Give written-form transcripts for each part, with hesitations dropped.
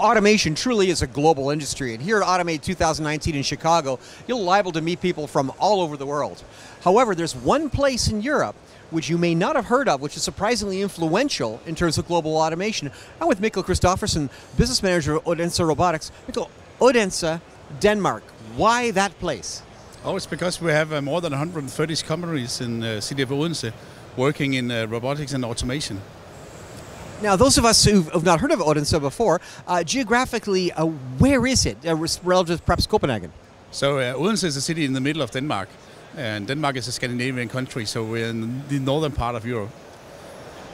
automation truly is a global industry, and here at Automate 2019 in Chicago, you're liable to meet people from all over the world. However, there's one place in Europe which you may not have heard of, which is surprisingly influential in terms of global automation. I'm with Mikkel Christoffersen, business manager of Odense Robotics. Mikkel, Odense, Denmark. Why that place? Oh, it's because we have more than 130 companies in the city of Odense working in robotics and automation. Now, those of us who have not heard of Odense before, geographically, where is it relative to perhaps Copenhagen? So Odense is a city in the middle of Denmark, and Denmark is a Scandinavian country, so we're in the northern part of Europe.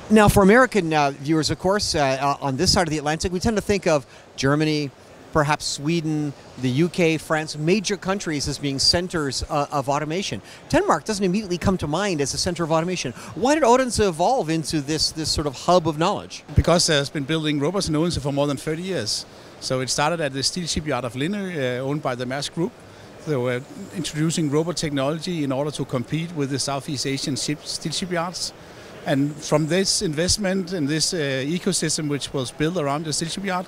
Now, for American viewers, of course, on this side of the Atlantic, we tend to think of Germany, perhaps Sweden, the UK, France, major countries as being centers of automation. Denmark doesn't immediately come to mind as a center of automation. Why did Odense evolve into this sort of hub of knowledge? Because there's been building robots in Odense for more than 30 years. So it started at the steel shipyard of Linne, owned by the Maersk Group. They were introducing robot technology in order to compete with the Southeast Asian steel shipyards. And from this investment and this ecosystem which was built around the steel shipyard,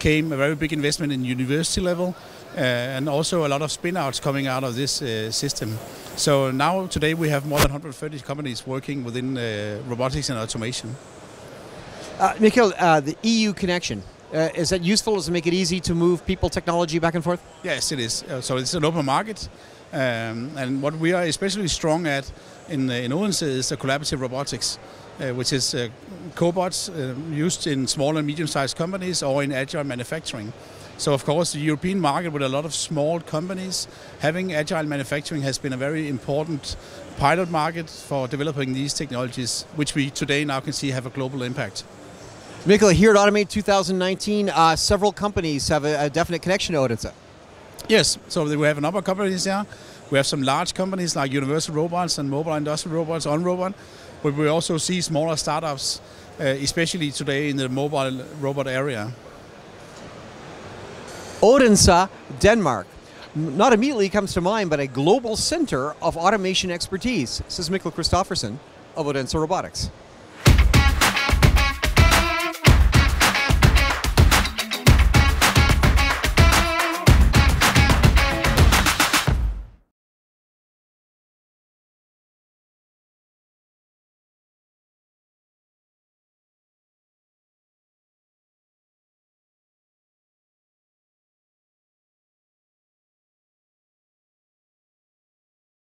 came a very big investment in university level and also a lot of spin-outs coming out of this system. So now today we have more than 130 companies working within robotics and automation. Mikkel, the EU connection, is that useful? Does it make it easy to move people, technology back and forth? Yes, it is. So it's an open market, and what we are especially strong at in Odense is the collaborative robotics. Which is cobots used in small and medium-sized companies or in agile manufacturing. So of course the European market with a lot of small companies, having agile manufacturing has been a very important pilot market for developing these technologies, which we today now can see have a global impact. Mikkel, here at Automate 2019, several companies have a definite connection to Odense. Yes, so we have a number of companies there. We have some large companies like Universal Robots and Mobile Industrial Robots, OnRobot, but we also see smaller startups, especially today in the mobile robot area. Odense, Denmark. Not immediately comes to mind, but a global center of automation expertise. This is Mikkel Christoffersen of Odense Robotics.